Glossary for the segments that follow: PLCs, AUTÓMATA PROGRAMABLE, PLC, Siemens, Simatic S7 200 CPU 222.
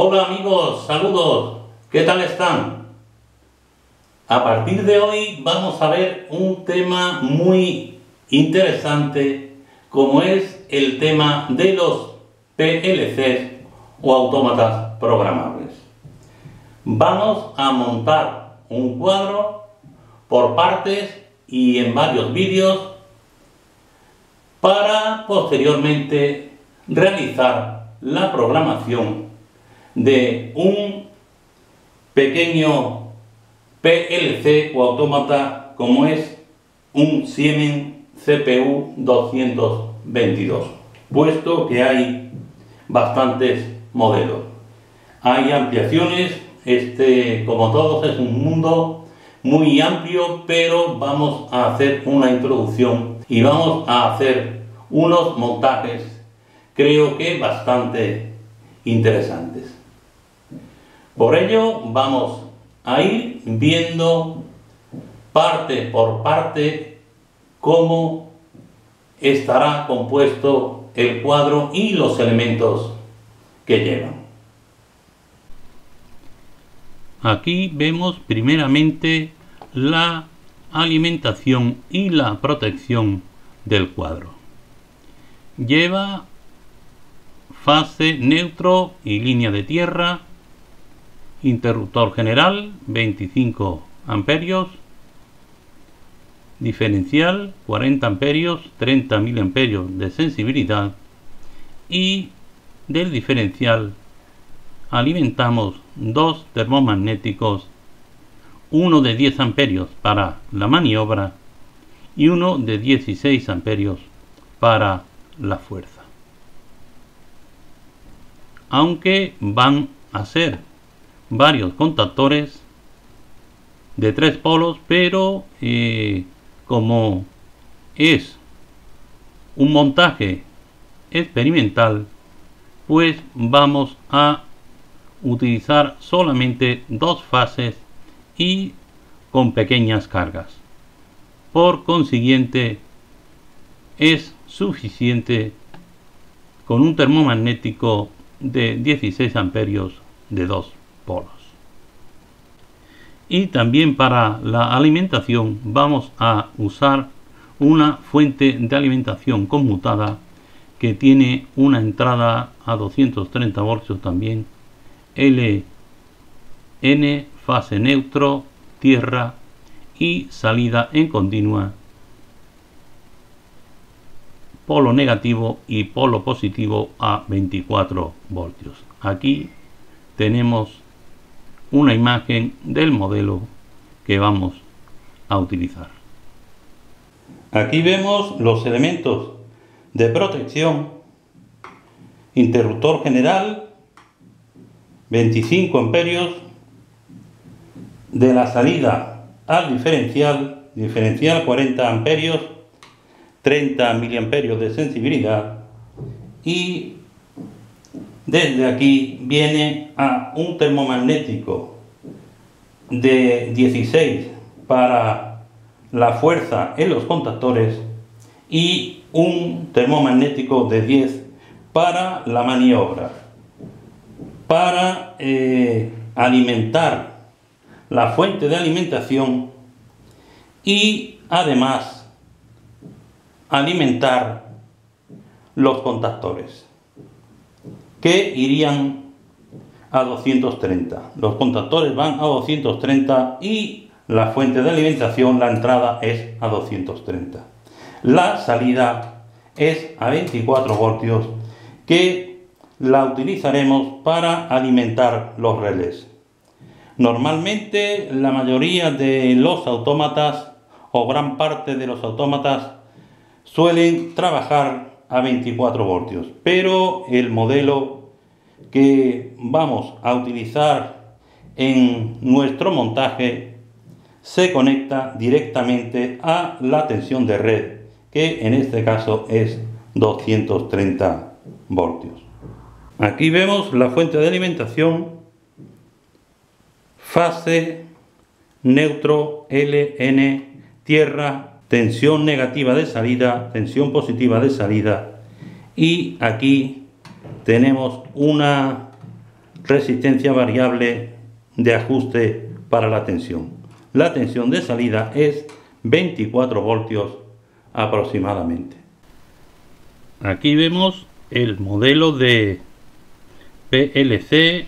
Hola amigos, saludos, ¿qué tal están? A partir de hoy vamos a ver un tema muy interesante como es el tema de los PLCs o autómatas programables. Vamos a montar un cuadro por partes y en varios vídeos para posteriormente realizar la programación de un pequeño PLC o autómata como es un Siemens CPU 222, puesto que hay bastantes modelos, hay ampliaciones. Como todos, es un mundo muy amplio, pero vamos a hacer una introducción y vamos a hacer unos montajes, creo que bastante interesantes. Por ello vamos a ir viendo parte por parte cómo estará compuesto el cuadro y los elementos que llevan. Aquí vemos primeramente la alimentación y la protección del cuadro. Lleva fase, neutro y línea de tierra, interruptor general 25 amperios, diferencial 40 amperios, 30.000 amperios de sensibilidad, y del diferencial alimentamos dos termomagnéticos, uno de 10 amperios para la maniobra y uno de 16 amperios para la fuerza, aunque van a ser varios contactores de 3 polos, pero como es un montaje experimental, pues vamos a utilizar solamente dos fases y con pequeñas cargas. Por consiguiente, es suficiente con un termomagnético de 16 amperios de 2 polos. Y también para la alimentación vamos a usar una fuente de alimentación conmutada que tiene una entrada a 230 voltios también, LN, fase neutro, tierra, y salida en continua, polo negativo y polo positivo a 24 voltios. Aquí tenemos una imagen del modelo que vamos a utilizar. Aquí vemos los elementos de protección: interruptor general 25 amperios, de la salida al diferencial 40 amperios, 30 miliamperios de sensibilidad, y desde aquí viene a un termomagnético de 16 para la fuerza en los contactores y un termomagnético de 10 para la maniobra. Para alimentar la fuente de alimentación y además alimentar los contactores que irían a 230. Los contactores van a 230 y la fuente de alimentación, la entrada, es a 230. La salida es a 24 voltios, que la utilizaremos para alimentar los relés. Normalmente la mayoría de los autómatas o gran parte de los autómatas suelen trabajar a 24 voltios, pero el modelo que vamos a utilizar en nuestro montaje se conecta directamente a la tensión de red, que en este caso es 230 voltios. Aquí vemos la fuente de alimentación, fase, neutro, LN, tierra, tensión negativa de salida, tensión positiva de salida, y aquí tenemos una resistencia variable de ajuste para la tensión. La tensión de salida es 24 voltios aproximadamente. Aquí vemos el modelo de PLC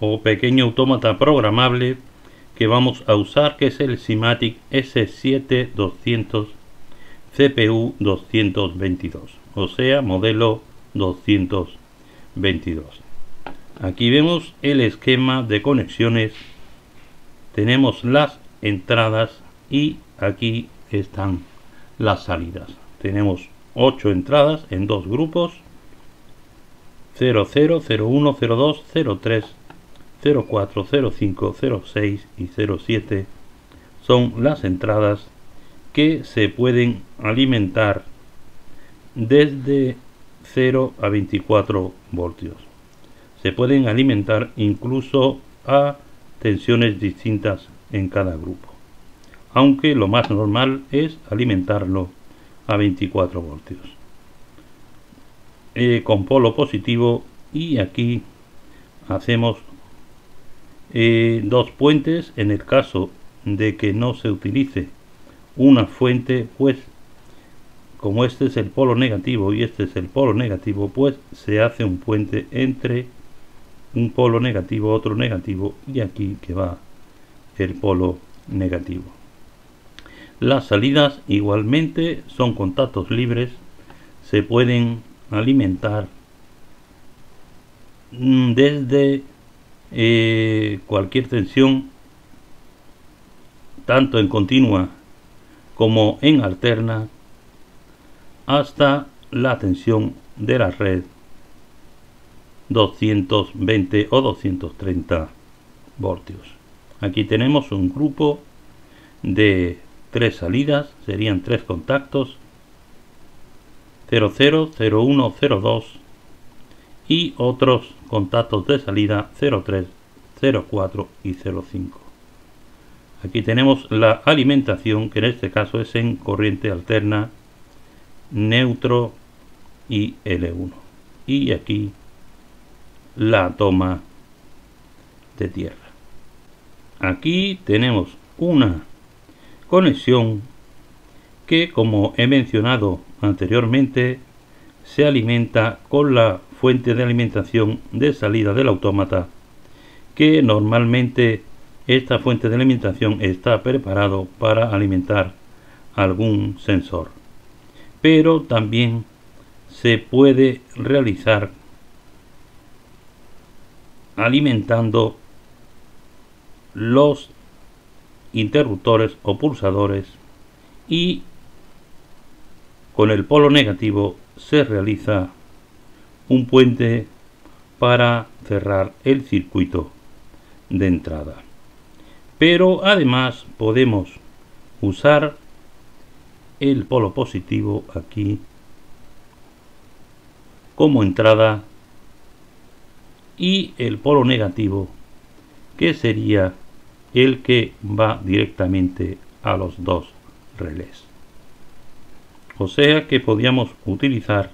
o pequeño autómata programable que vamos a usar, que es el Simatic S7 200 CPU 222, o sea, modelo 222. Aquí vemos el esquema de conexiones. Tenemos las entradas y aquí están las salidas. Tenemos 8 entradas en 2 grupos: 00, 01, 02, 03, 04, 05, 06 y 07. Son las entradas que se pueden alimentar desde 0 a 24 voltios. Se pueden alimentar incluso a tensiones distintas en cada grupo, aunque lo más normal es alimentarlo a 24 voltios con polo positivo. Y aquí hacemos 2 puentes. En el caso de que no se utilice una fuente, pues como este es el polo negativo y este es el polo negativo, pues se hace un puente entre un polo negativo, otro negativo, y aquí que va el polo negativo. Las salidas igualmente son contactos libres, se pueden alimentar desde cualquier tensión, tanto en continua como en alterna, hasta la tensión de la red 220 o 230 voltios. Aquí tenemos un grupo de 3 salidas, serían 3 contactos: 00, 01, 02, y otros contactos de salida 03, 04 y 05. Aquí tenemos la alimentación, que en este caso es en corriente alterna, neutro y L1, y aquí la toma de tierra. Aquí tenemos una conexión que, como he mencionado anteriormente, se alimenta con la fuente de alimentación de salida del autómata, que normalmente esta fuente de alimentación está preparado para alimentar algún sensor, pero también se puede realizar alimentando los interruptores o pulsadores, y con el polo negativo se realiza un puente para cerrar el circuito de entrada. Pero además podemos usar el polo positivo aquí como entrada y el polo negativo, que sería el que va directamente a los 2 relés. O sea que podíamos utilizar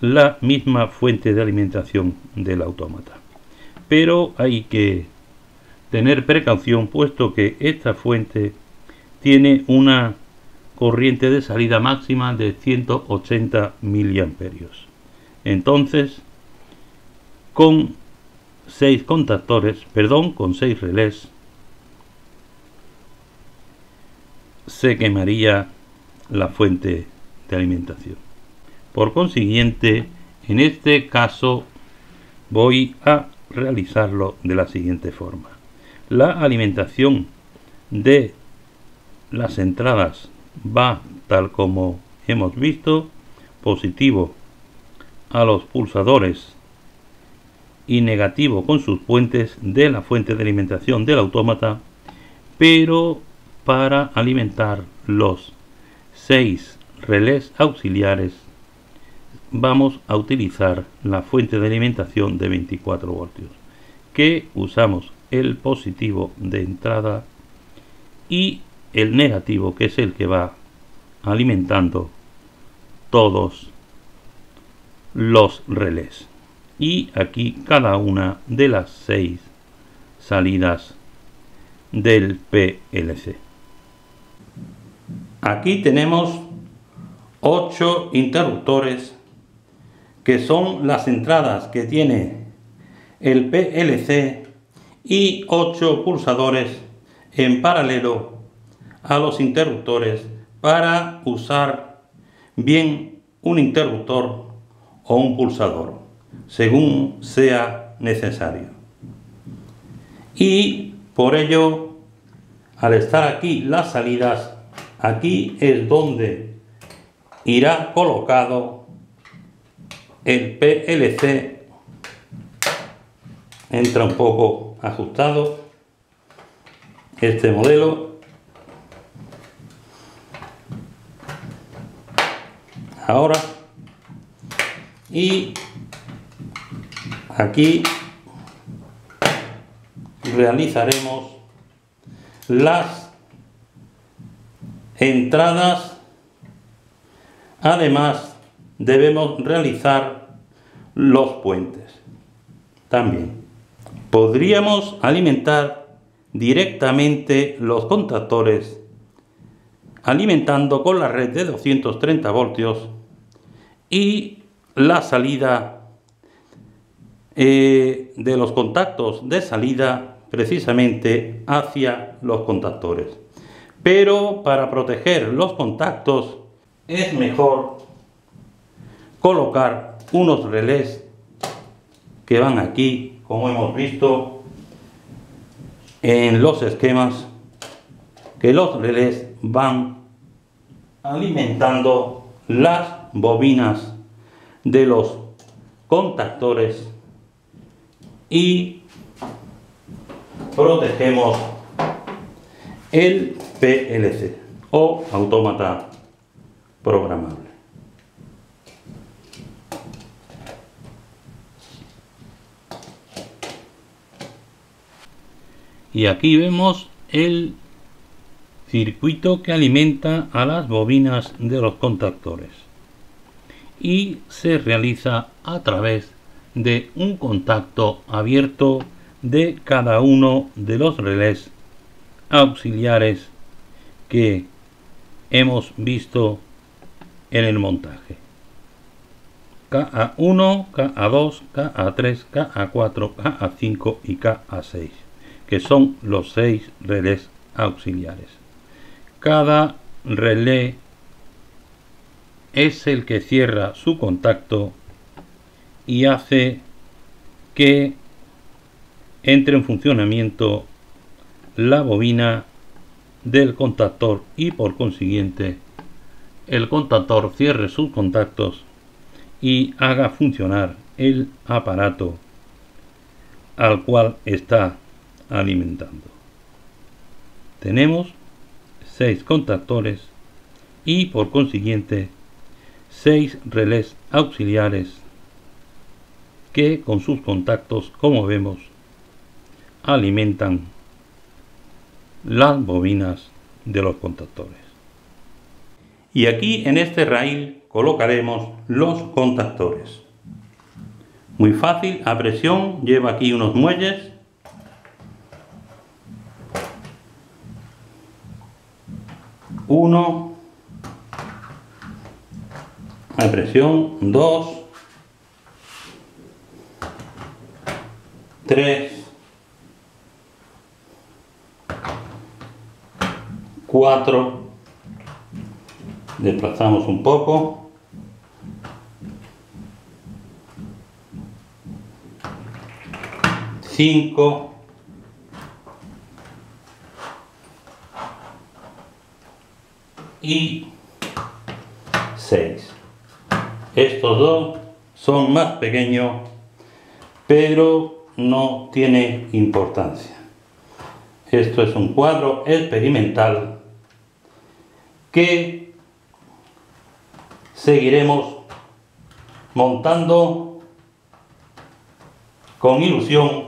la misma fuente de alimentación del autómata, pero hay que tener precaución, puesto que esta fuente tiene una corriente de salida máxima de 180 miliamperios. Entonces, con 6 relés, se quemaría la fuente de alimentación. Por consiguiente, en este caso voy a realizarlo de la siguiente forma: la alimentación de las entradas va, tal como hemos visto, positivo a los pulsadores y negativo con sus puentes de la fuente de alimentación del autómata, pero para alimentar los 6 relés auxiliares vamos a utilizar la fuente de alimentación de 24 voltios, que usamos el positivo de entrada y el negativo, que es el que va alimentando todos los relés. y aquí cada una de las 6 salidas del PLC. Aquí tenemos 8 interruptores que son las entradas que tiene el PLC y 8 pulsadores en paralelo a los interruptores para usar bien un interruptor o un pulsador según sea necesario. Y por ello, al estar aquí las salidas, aquí es donde irá colocado el PLC. Entra un poco ajustado este modelo. Ahora, y aquí realizaremos las entradas. Además, debemos realizar los puentes. También podríamos alimentar directamente los contactores, alimentando con la red de 230 voltios y la salida de los contactos de salida precisamente hacia los contactores. Pero para proteger los contactos es mejor colocar unos relés que van aquí, como hemos visto en los esquemas, que los relés van alimentando las bobinas de los contactores y protegemos el PLC o autómata programable. Y aquí vemos el circuito que alimenta a las bobinas de los contactores y se realiza a través de un contacto abierto de cada uno de los relés auxiliares que hemos visto en el montaje. KA1, KA2, KA3, KA4, KA5 y KA6, que son los 6 relés auxiliares. Cada relé es el que cierra su contacto y hace que entre en funcionamiento la bobina del contactor y por consiguiente el contactor cierre sus contactos y haga funcionar el aparato al cual está alimentando. Tenemos 6 contactores y por consiguiente 6 relés auxiliares que con sus contactos, como vemos, alimentan las bobinas de los contactores. Y aquí en este rail colocaremos los contactores. Muy fácil, a presión, lleva aquí unos muelles. Uno, a presión, 2, 3, 4, desplazamos un poco, 5, 6. Estos 2 son más pequeños, pero no tiene importancia. Esto es un cuadro experimental que seguiremos montando con ilusión,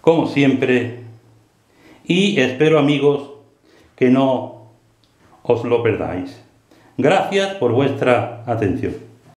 como siempre, y espero, amigos, que no os lo perdáis. Gracias por vuestra atención.